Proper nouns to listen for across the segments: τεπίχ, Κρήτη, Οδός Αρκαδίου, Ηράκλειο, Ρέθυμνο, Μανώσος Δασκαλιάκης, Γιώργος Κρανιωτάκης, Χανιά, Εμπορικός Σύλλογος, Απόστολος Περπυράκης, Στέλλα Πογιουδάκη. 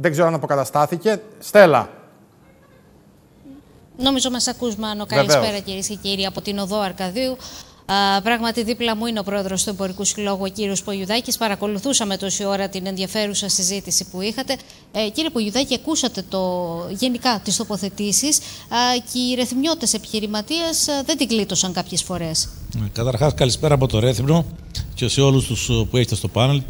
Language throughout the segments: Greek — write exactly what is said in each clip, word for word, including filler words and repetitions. Δεν ξέρω αν αποκαταστάθηκε. Στέλλα. Νομίζω μας ακούς, Μάνο. Καλησπέρα κυρίες και κύριοι από την Οδό Αρκαδίου. Uh, πράγματι, δίπλα μου είναι ο πρόεδρος του Εμπορικού Συλλόγου, ο κύριος Πογιουδάκης. Παρακολουθούσαμε τόση ώρα την ενδιαφέρουσα συζήτηση που είχατε. Ε, κύριε Πογιουδάκη, ακούσατε το, γενικά τις τοποθετήσεις uh, και οι ρεθυμιώτες επιχειρηματίες uh, δεν την κλείτωσαν κάποιες φορές. Καταρχάς, καλησπέρα από το Ρέθυμνο και σε όλους τους που έχετε στο πάνελ.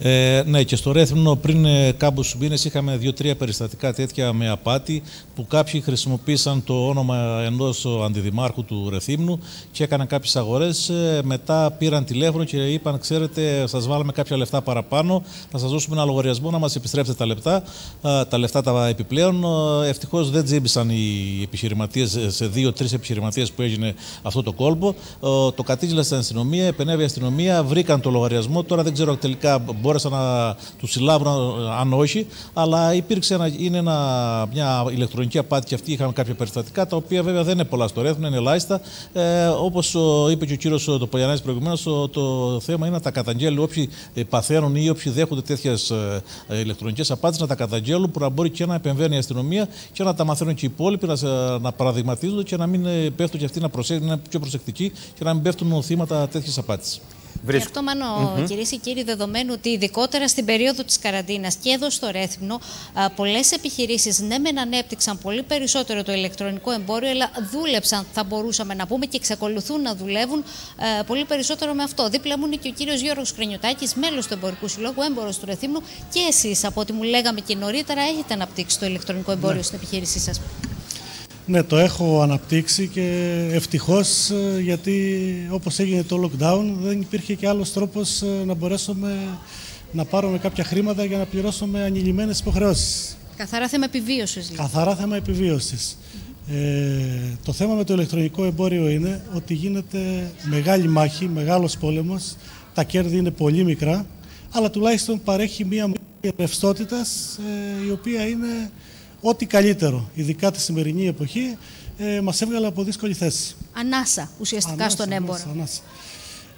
Ε, ναι, και στο Ρέθυμνο πριν ε, κάποιους μήνες είχαμε δύο-τρία περιστατικά τέτοια με απάτη που κάποιοι χρησιμοποίησαν το όνομα ενός αντιδημάρχου του Ρεθύμνου και έκαναν κάποιες αγορές. Ε, μετά πήραν τηλέφωνο και είπαν: «Ξέρετε, σας βάλαμε κάποια λεφτά παραπάνω, θα σας δώσουμε ένα λογαριασμό να μας επιστρέψετε τα λεφτά, τα λεφτά τα επιπλέον». Ευτυχώς δεν τζίμπησαν οι επιχειρηματίες, σε δύο-τρεις επιχειρηματίες που έγινε αυτό το κόλπο. Ε, το κατήγγειλαν στην αστυνομία, επενέβη η αστυνομία, βρήκαν το λογαριασμό. Τώρα δεν ξέρω τελικά. Μπόρεσαν να του συλλάβουν, αν όχι, αλλά υπήρξε ένα, είναι ένα, μια ηλεκτρονική απάτη και αυτοί είχαν κάποια περιστατικά, τα οποία βέβαια δεν είναι πολλά στο Ρέθυμνο, είναι ελάχιστα. Ε, όπως είπε και ο κύριος Τωπολιανάδης προηγουμένως, το, το θέμα είναι να τα καταγγέλουν όποιοι παθαίνουν ή όποιοι δέχονται τέτοιες ε, ηλεκτρονικές απάτες, να τα καταγγέλουν, που να μπορεί και να επεμβαίνει η αστυνομία και να τα μαθαίνουν και οι υπόλοιποι, να, να παραδειγματίζονται και να μην πέφτουν και αυτοί να, να είναι πιο προσεκτικοί και να μην πέφτουν θύματα τέτοιες απάτης. Βρίσκ. Και αυτό, Μανώ, mm-hmm. κυρίες και κύριοι, δεδομένου ότι ειδικότερα στην περίοδο της καραντίνας και εδώ στο Ρέθυμνο, πολλές επιχειρήσεις ναι μεν ανέπτυξαν πολύ περισσότερο το ηλεκτρονικό εμπόριο, αλλά δούλεψαν, θα μπορούσαμε να πούμε, και εξακολουθούν να δουλεύουν α, πολύ περισσότερο με αυτό. Δίπλα μου είναι και ο κύριος Γιώργος Κρανιωτάκης, μέλος του Εμπορικού Συλλόγου, έμπορος του Ρεθύμνου. Και εσείς, από ό,τι μου λέγαμε και νωρίτερα, έχετε αναπτύξει το ηλεκτρονικό εμπόριο ναι. στην επιχείρησή σας. Ναι, το έχω αναπτύξει και ευτυχώς, γιατί όπως έγινε το lockdown δεν υπήρχε και άλλος τρόπος να μπορέσουμε να πάρουμε κάποια χρήματα για να πληρώσουμε ανηλυμένες υποχρεώσεις. Καθαρά θέμα επιβίωσης. Λοιπόν. Καθαρά θέμα επιβίωσης. Mm-hmm. Ε, το θέμα με το ηλεκτρονικό εμπόριο είναι ότι γίνεται μεγάλη μάχη, μεγάλος πόλεμος, τα κέρδη είναι πολύ μικρά, αλλά τουλάχιστον παρέχει μία μορφή ρευστότητας ε, η οποία είναι... Ό,τι καλύτερο, ειδικά τη σημερινή εποχή, ε, μας έβγαλε από δύσκολη θέση. Ανάσα ουσιαστικά ανάσα, στον έμπορο. Ανάσα, ανάσα.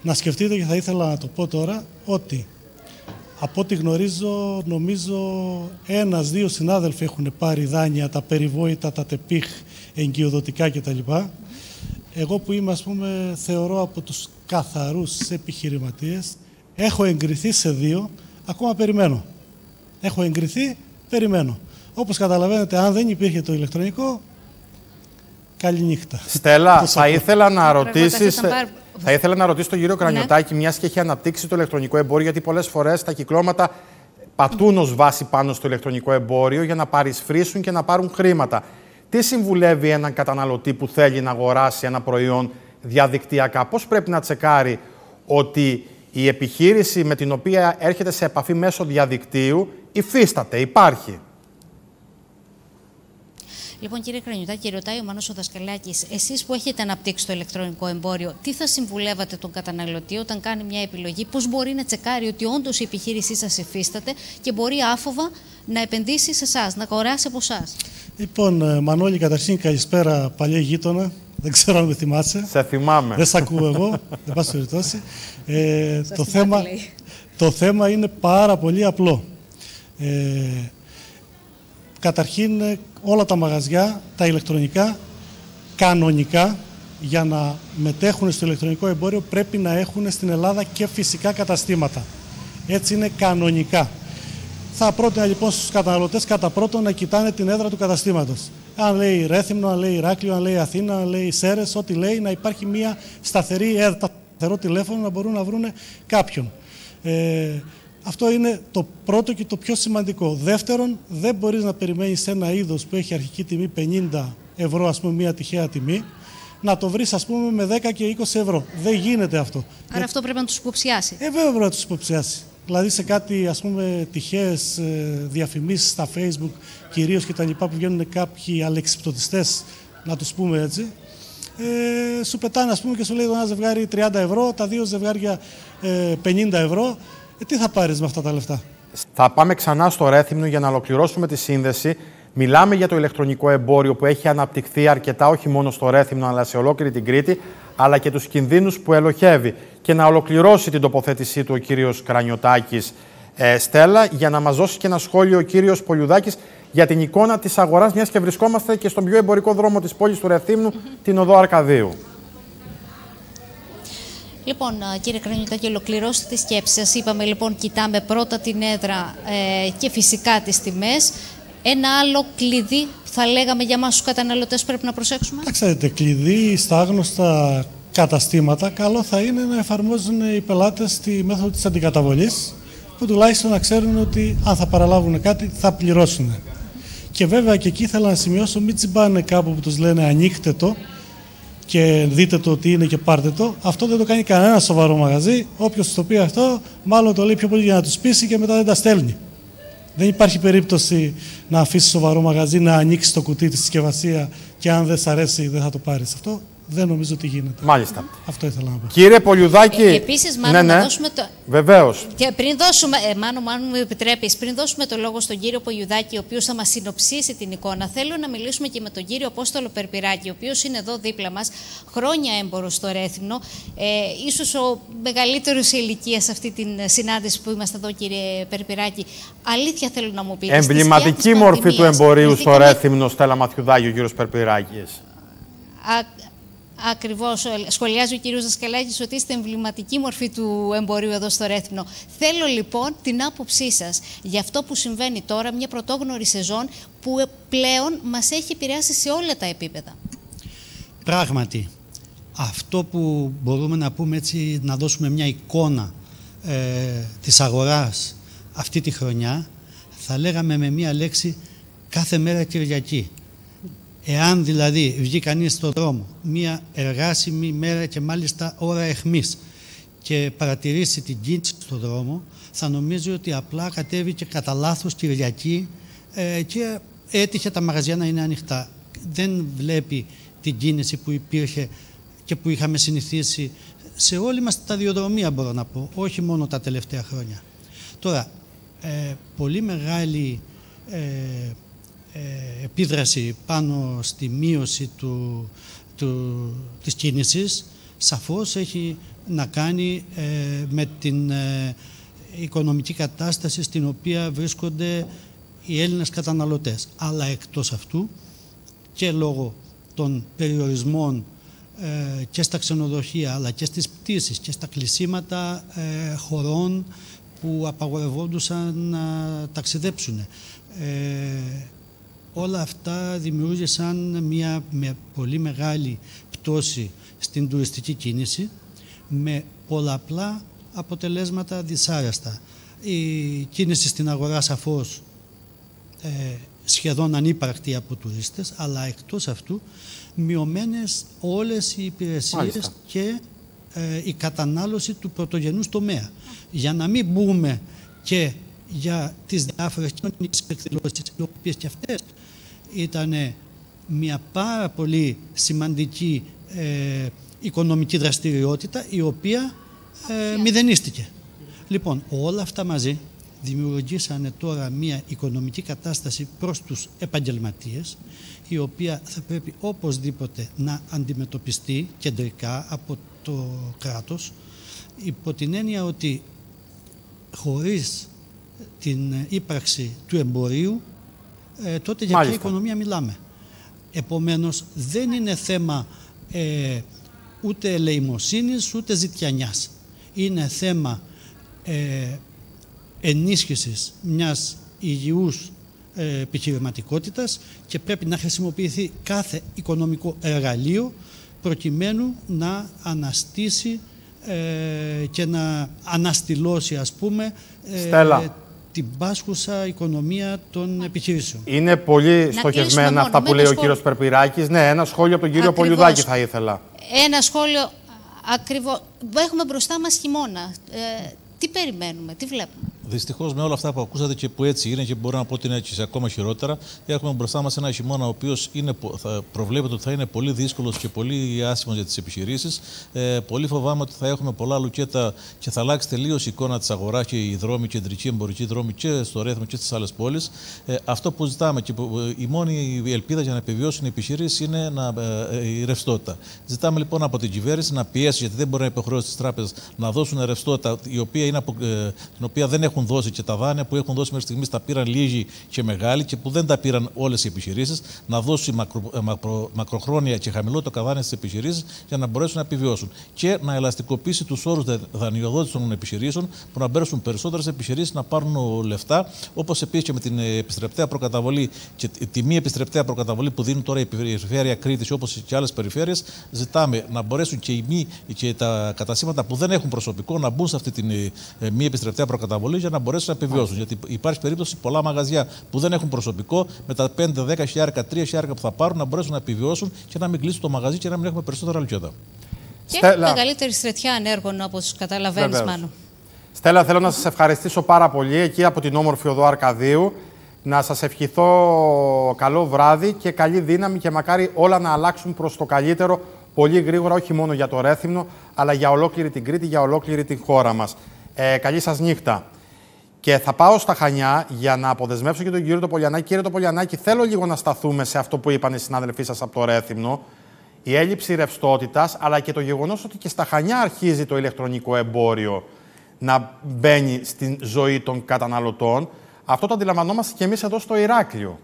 Να σκεφτείτε, και θα ήθελα να το πω τώρα, ότι από ό,τι γνωρίζω, νομίζω ένας-δύο συνάδελφοι έχουν πάρει δάνεια, τα περιβόητα, τα τεπίχ, εγκυοδοτικά κτλ. Εγώ που είμαι, ας πούμε, θεωρώ από τους καθαρούς επιχειρηματίες, έχω εγκριθεί σε δύο, ακόμα περιμένω. Έχω εγκριθεί, περιμένω. Όπως καταλαβαίνετε, αν δεν υπήρχε το ηλεκτρονικό, καληνύχτα. Στέλλα, θα ήθελα να ρωτήσεις, θα ήθελα να ρωτήσεις τον κύριο Κρανιωτάκη, μιας και έχει αναπτύξει το ηλεκτρονικό εμπόριο, γιατί πολλές φορές τα κυκλώματα πατούν ως βάση πάνω στο ηλεκτρονικό εμπόριο για να παρισφρήσουν και να πάρουν χρήματα. Τι συμβουλεύει έναν καταναλωτή που θέλει να αγοράσει ένα προϊόν διαδικτυακά? Πώς πρέπει να τσεκάρει ότι η επιχείρηση με την οποία έρχεται σε επαφή μέσω διαδικτύου υφίσταται, υπάρχει? Λοιπόν, κύριε Κρανιωτάκη, ρωτάει ο Μανώσο Δασκαλιάκης, εσείς που έχετε αναπτύξει το ηλεκτρονικό εμπόριο, τι θα συμβουλεύατε τον καταναλωτή όταν κάνει μια επιλογή? Πώς μπορεί να τσεκάρει ότι όντως η επιχείρησή σας υφίσταται και μπορεί άφοβα να επενδύσει σε εσάς, να αγοράσει από εσάς? Λοιπόν, Μανώλη, καταρχήν καλησπέρα, παλιέ γείτονα. Δεν ξέρω αν με θυμάσαι. Σε θυμάμαι. Δεν σε ακούω εγώ, δεν πάση περιπτώσει. Ε, το, θέμα, το θέμα είναι πάρα πολύ απλό. Ε, Καταρχήν, όλα τα μαγαζιά, τα ηλεκτρονικά, κανονικά, για να μετέχουν στο ηλεκτρονικό εμπόριο, πρέπει να έχουν στην Ελλάδα και φυσικά καταστήματα. Έτσι είναι κανονικά. Θα πρότεινα λοιπόν στους καταναλωτές, κατά πρώτον, να κοιτάνε την έδρα του καταστήματος. Αν λέει Ρέθυμνο, αν λέει Ηράκλειο, αν λέει Αθήνα, αν λέει Σέρες, ό,τι λέει, να υπάρχει μια σταθερή έδρα, σταθερό τηλέφωνο, να μπορούν να βρουν κάποιον. Ε, Αυτό είναι το πρώτο και το πιο σημαντικό. Δεύτερον, δεν μπορείς να περιμένεις ένα είδος που έχει αρχική τιμή πενήντα ευρώ, ας πούμε, μια τυχαία τιμή, να το βρεις, ας πούμε, με δέκα και είκοσι ευρώ. Δεν γίνεται αυτό. Άρα γιατί... αυτό πρέπει να τους υποψιάσει. Ε, βέβαια πρέπει να τους υποψιάσει. Δηλαδή σε κάτι, ας πούμε, τυχαίες διαφημίσεις στα Facebook, κυρίως και τα λοιπά, που βγαίνουν κάποιοι αλεξιπτωτιστές, να τους πούμε έτσι, ε, σου πετάνε, ας πούμε, και σου λέει ένα ζευγάρι τριάντα ευρώ, τα δύο ζευγάρια ε, πενήντα ευρώ. Ε, τι θα πάρεις με αυτά τα λεφτά? Θα πάμε ξανά στο Ρέθυμνο για να ολοκληρώσουμε τη σύνδεση. Μιλάμε για το ηλεκτρονικό εμπόριο που έχει αναπτυχθεί αρκετά, όχι μόνο στο Ρέθυμνο, αλλά σε ολόκληρη την Κρήτη, αλλά και τους κινδύνους που ελοχεύει. Και να ολοκληρώσει την τοποθέτησή του ο κύριος Κρανιωτάκης ε, Στέλλα, για να μας δώσει και ένα σχόλιο ο κύριος Πογιουδάκης για την εικόνα της αγοράς, μιας και βρισκόμαστε και στον πιο εμπορικό δρόμο της πόλης του Ρεθύμνου, mm-hmm. την Οδό Αρκαδίου. Λοιπόν, κύριε Κρανιωτάκη, ολοκληρώστε τη σκέψη σας. Είπαμε, λοιπόν, κοιτάμε πρώτα την έδρα ε, και φυσικά τις τιμές. Ένα άλλο κλειδί που θα λέγαμε για εμάς τους καταναλωτές πρέπει να προσέξουμε. Ξέρετε, κλειδί στα άγνωστα καταστήματα, καλό θα είναι να εφαρμόζουν οι πελάτες τη μέθοδο της αντικαταβολής, που τουλάχιστον να ξέρουν ότι αν θα παραλάβουν κάτι θα πληρώσουν. Και βέβαια και εκεί ήθελα να σημειώσω, μην τσιμπάνε κάπου που τους λένε ανοίχτε το και δείτε το ότι είναι και πάρτε το. Αυτό δεν το κάνει κανένα σοβαρό μαγαζί. Όποιος το πει αυτό, μάλλον το λέει πιο πολύ για να τους πείσει και μετά δεν τα στέλνει. Δεν υπάρχει περίπτωση να αφήσει σοβαρό μαγαζί να ανοίξει το κουτί τη συσκευασία και αν δεν σ' αρέσει δεν θα το πάρει. Αυτό δεν νομίζω ότι γίνεται. Μάλιστα. Αυτό ήθελα να πω. Κύριε Πογιουδάκη. Ε, Επίσης, μάλλον ναι, ναι. να δώσουμε το. Βεβαίως. Και πριν δώσουμε. Ε, μάλλον, μάλλον μου επιτρέπεις, πριν δώσουμε το λόγο στον κύριο Πογιουδάκη, ο οποίος θα μας συνοψίσει την εικόνα, θέλω να μιλήσουμε και με τον κύριο Απόστολο Περπυράκη, ο οποίος είναι εδώ δίπλα μας, χρόνια έμπορος στο Ρέθυμνο. Ε, ίσως ο μεγαλύτερος σε ηλικία σε αυτή την συνάντηση που είμαστε εδώ, κύριε Περπυράκη. Αλήθεια θέλω να μου πείτε. Εμβληματική μορφή του εμπορίου στο Ρέθυμνο, Στέλλα Ματιουδάκη, ο κύριος Περπυράκης. Ακριβώς. Σχολιάζει ο κύριος Δασκαλιάκης ότι είστε εμβληματική μορφή του εμπορίου εδώ στο Ρέθυμνο. Θέλω λοιπόν την άποψή σας για αυτό που συμβαίνει τώρα, μια πρωτόγνωρη σεζόν που πλέον μας έχει επηρεάσει σε όλα τα επίπεδα. Πράγματι, αυτό που μπορούμε να πούμε έτσι, να δώσουμε μια εικόνα ε, της αγοράς αυτή τη χρονιά, θα λέγαμε με μια λέξη κάθε μέρα Κυριακή. Εάν δηλαδή βγει κανείς στον δρόμο μία εργάσιμη μέρα και μάλιστα ώρα αιχμής και παρατηρήσει την κίνηση στον δρόμο, θα νομίζει ότι απλά κατέβηκε κατά λάθος Κυριακή ε, και έτυχε τα μαγαζιά να είναι ανοιχτά. Δεν βλέπει την κίνηση που υπήρχε και που είχαμε συνηθίσει σε όλη μας τα διοδρομία, μπορώ να πω, όχι μόνο τα τελευταία χρόνια. Τώρα, ε, πολύ μεγάλη ε, επίδραση πάνω στη μείωση του, του, της κίνησης σαφώς έχει να κάνει ε, με την ε, οικονομική κατάσταση στην οποία βρίσκονται οι Έλληνες καταναλωτές, αλλά εκτός αυτού και λόγω των περιορισμών ε, και στα ξενοδοχεία αλλά και στις πτήσεις και στα κλεισίματα ε, χωρών που απαγορευόντουσαν να ταξιδέψουν. Ε, Όλα αυτά δημιούργησαν μια με πολύ μεγάλη πτώση στην τουριστική κίνηση με πολλαπλά αποτελέσματα δυσάρεστα. Η κίνηση στην αγορά σαφώς ε, σχεδόν ανύπαρκτη από τουρίστες, αλλά εκτός αυτού μειωμένες όλες οι υπηρεσίες. Μάλιστα. Και ε, η κατανάλωση του πρωτογενούς τομέα. Για να μην μπούμε και για τις διάφορες κοινωνικές εκδηλώσεις, οι οποίες και αυτές ήταν μια πάρα πολύ σημαντική ε, οικονομική δραστηριότητα, η οποία ε, μηδενίστηκε. Λοιπόν, όλα αυτά μαζί δημιουργήσανε τώρα μια οικονομική κατάσταση προς τους επαγγελματίες, η οποία θα πρέπει οπωσδήποτε να αντιμετωπιστεί κεντρικά από το κράτος, υπό την έννοια ότι χωρίς την ύπαρξη του εμπορίου, ε, τότε για ποια οικονομία μιλάμε. Επομένως, δεν είναι θέμα ε, ούτε ελεημοσύνης, ούτε ζητιανιάς. Είναι θέμα ε, ενίσχυσης μιας υγιούς ε, επιχειρηματικότητας και πρέπει να χρησιμοποιηθεί κάθε οικονομικό εργαλείο προκειμένου να αναστήσει ε, και να αναστηλώσει, ας πούμε, ε, την πάσχουσα οικονομία των επιχειρήσεων. Είναι πολύ στοχευμένα μόνο, αυτά που λέει σχόλιο. ο κύριος Περπυράκης. Ναι, ένα σχόλιο από τον κύριο Ακριβώς. Πογιουδάκη θα ήθελα. Ένα σχόλιο ακριβώς. Έχουμε μπροστά μας χειμώνα. Ε, τι περιμένουμε, τι βλέπουμε. Δυστυχώς με όλα αυτά που ακούσατε και που έτσι είναι και μπορώ να πω ότι είναι έτσι ακόμα χειρότερα, έχουμε μπροστά μας ένα χειμώνα ο οποίος προβλέπεται ότι θα είναι πολύ δύσκολος και πολύ άσχημος για τις επιχειρήσεις. Ε, πολύ φοβάμαι ότι θα έχουμε πολλά λουκέτα και θα αλλάξει τελείως η εικόνα της αγοράς και οι δρόμοι, κεντρικοί εμπορικοί δρόμοι και στο Ρέθυμνο και στις άλλες πόλεις. Ε, αυτό που ζητάμε και που, η μόνη ελπίδα για να επιβιώσουν οι επιχειρήσεις είναι να, ε, ε, η ρευστότητα. Ζητάμε λοιπόν από την κυβέρνηση να πιέσει, γιατί δεν μπορεί να υποχρεώσει τις τράπεζες να δώσουν ρευστότητα η οποία είναι απο, ε, την οποία δεν έχουν έχουν δώσει και τα δάνεια που έχουν δώσει μέχρι στιγμής τα πήραν λίγοι και μεγάλοι και που δεν τα πήραν όλες οι επιχειρήσεις, να δώσει μακρο, μακρο, μακροχρόνια και χαμηλότερα δάνεια στις επιχειρήσεις για να μπορέσουν να επιβιώσουν. Και να ελαστικοποιήσει τους όρους δανειοδότησης των επιχειρήσεων που να μπαίνουν περισσότερες επιχειρήσεις να πάρουν λεφτά, όπως επίσης και με την επιστρεπτέα προκαταβολή και τη μη επιστρεπτέα προκαταβολή που δίνουν τώρα η περιφέρεια Κρήτης όπως και άλλες περιφέρειες. Ζητάμε να μπορέσουν και, οι μη, και τα καταστήματα που δεν έχουν προσωπικό να μπουν σε αυτή τη μη επιστρεπτέα προκαταβολή για να μπορέσουν να επιβιώσουν. Γιατί υπάρχει περίπτωση πολλά μαγαζιά που δεν έχουν προσωπικό με τα πέντε δέκα χιλιάρικα, τρία χιλιάρικα που θα πάρουν να μπορέσουν να επιβιώσουν και να μην κλείσουν το μαγαζί και να μην έχουμε περισσότερα αλκιόντα. Και Στέλλα, μεγαλύτερη στρετιά ανέργων, όπως καταλαβαίνεις, Μάνο. Στέλλα, θέλω να σας ευχαριστήσω πάρα πολύ εκεί από την όμορφη Οδό Αρκαδίου. Να σας ευχηθώ καλό βράδυ και καλή δύναμη και μακάρι όλα να αλλάξουν προς το καλύτερο πολύ γρήγορα, όχι μόνο για το Ρέθυμνο, αλλά για ολόκληρη την Κρήτη, για ολόκληρη την χώρα μας. Ε, καλή σας νύχτα. Και θα πάω στα Χανιά για να αποδεσμεύσω και τον κύριο Τωπολιανάκη. Κύριε Τωπολιανάκη, θέλω λίγο να σταθούμε σε αυτό που είπαν οι συνάδελφοί σας από το Ρέθυμνο. Η έλλειψη ρευστότητας, αλλά και το γεγονός ότι και στα Χανιά αρχίζει το ηλεκτρονικό εμπόριο να μπαίνει στην ζωή των καταναλωτών. Αυτό το αντιλαμβανόμαστε και εμείς εδώ στο Ηράκλειο.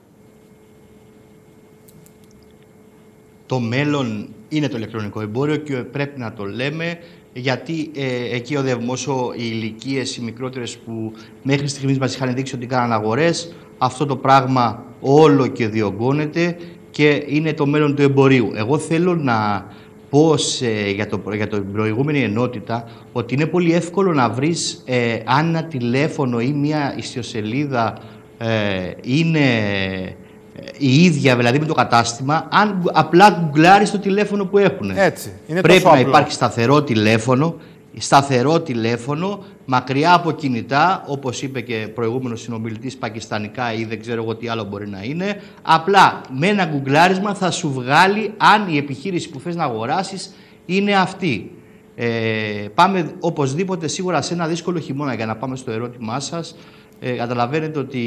Το μέλλον είναι το ηλεκτρονικό εμπόριο και πρέπει να το λέμε, γιατί ε, εκεί οδεύουμε. Όσο οι ηλικίες οι μικρότερες που μέχρι στιγμής μας είχαν δείξει ότι κάναν αγορές, αυτό το πράγμα όλο και διωγγώνεται και είναι το μέλλον του εμπορίου. Εγώ θέλω να πω σε, για, το, για την προηγούμενη ενότητα ότι είναι πολύ εύκολο να βρεις ε, αν ένα τηλέφωνο ή μια ιστιοσελίδα ε, είναι η ίδια, δηλαδή με το κατάστημα, αν απλά γκουγκλάρεις το τηλέφωνο που έχουν. Έτσι, είναι Πρέπει τόσο να απλό. Υπάρχει σταθερό τηλέφωνο, σταθερό τηλέφωνο, μακριά από κινητά, όπως είπε και προηγούμενος συνομιλητής, πακιστανικά ή δεν ξέρω εγώ τι άλλο μπορεί να είναι. Απλά με ένα γκουγκλάρισμα θα σου βγάλει αν η επιχείρηση που θες να αγοράσεις είναι αυτή. Ε, πάμε οπωσδήποτε σίγουρα σε ένα δύσκολο χειμώνα για να πάμε στο ερώτημά σας. Ε, καταλαβαίνετε ότι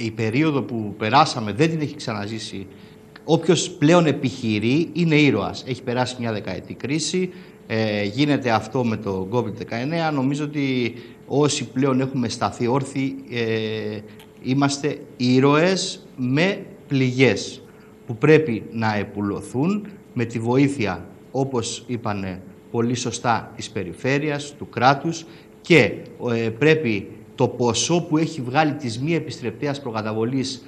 η περίοδο που περάσαμε δεν την έχει ξαναζήσει. Όποιος πλέον επιχειρεί είναι ήρωας. Έχει περάσει μια δεκαετή κρίση. Ε, γίνεται αυτό με το κόβιντ δεκαεννέα. Νομίζω ότι όσοι πλέον έχουμε σταθεί όρθιοι ε, είμαστε ήρωες με πληγές που πρέπει να επουλωθούν με τη βοήθεια, όπως είπανε πολύ σωστά, της περιφέρειας, του κράτους και ε, πρέπει το ποσό που έχει βγάλει της μη επιστρεπτέας προκαταβολής,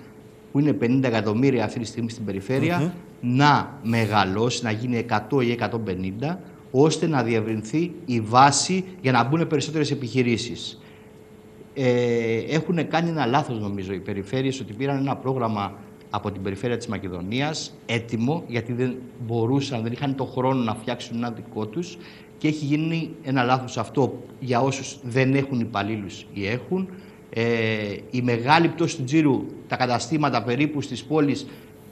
που είναι πενήντα εκατομμύρια αυτή τη στιγμή στην περιφέρεια, mm-hmm. να μεγαλώσει, να γίνει εκατό ή εκατόν πενήντα, ώστε να διευρυνθεί η βάση για να μπουν περισσότερες επιχειρήσεις. Ε, έχουν κάνει ένα λάθος, νομίζω, οι περιφέρειες, ότι πήραν ένα πρόγραμμα από την περιφέρεια της Μακεδονίας, έτοιμο, γιατί δεν μπορούσαν, δεν είχαν τον χρόνο να φτιάξουν ένα δικό τους. Και έχει γίνει ένα λάθος αυτό για όσους δεν έχουν υπαλλήλους ή έχουν. Ε, η μεγάλη πτώση του τζίρου, τα καταστήματα περίπου στις πόλεις,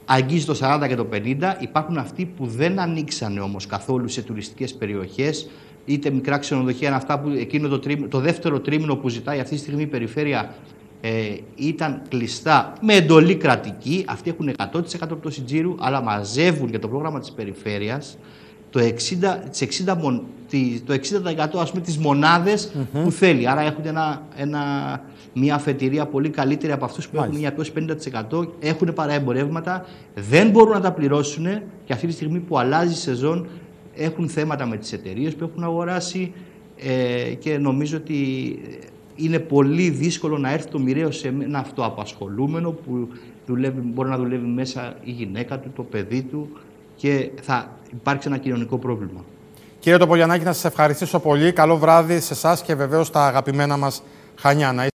αγγίζει το σαράντα και το πενήντα. Υπάρχουν αυτοί που δεν ανοίξανε όμως καθόλου σε τουριστικές περιοχές, είτε μικρά ξενοδοχεία, είναι αυτά που εκείνο το, τρίμ, το δεύτερο τρίμηνο που ζητάει αυτή τη στιγμή η περιφέρεια, ε, ήταν κλειστά με εντολή κρατική. Αυτοί έχουν εκατό τοις εκατό πτώση τζίρου, αλλά μαζεύουν για το πρόγραμμα της περιφέρειας το εξήντα τοις εκατό, ας πούμε, τις μονάδες mm-hmm. που θέλει. Άρα έχουν ένα, ένα, μια αφετηρία πολύ καλύτερη από αυτούς που Μάλιστα. έχουν μια πτώση πενήντα τοις εκατό, έχουν παραεμπορεύματα, δεν μπορούν να τα πληρώσουν και αυτή τη στιγμή που αλλάζει η σεζόν έχουν θέματα με τις εταιρείες που έχουν αγοράσει ε, και νομίζω ότι είναι πολύ δύσκολο να έρθει το μοιραίο σε ένα αυτοαπασχολούμενο που δουλεύει, μπορεί να δουλεύει μέσα η γυναίκα του, το παιδί του και θα υπάρξει ένα κοινωνικό πρόβλημα. Κύριε Τωπολιανάκη, να σας ευχαριστήσω πολύ. Καλό βράδυ σε εσάς και βεβαίως τα αγαπημένα μας Χανιά.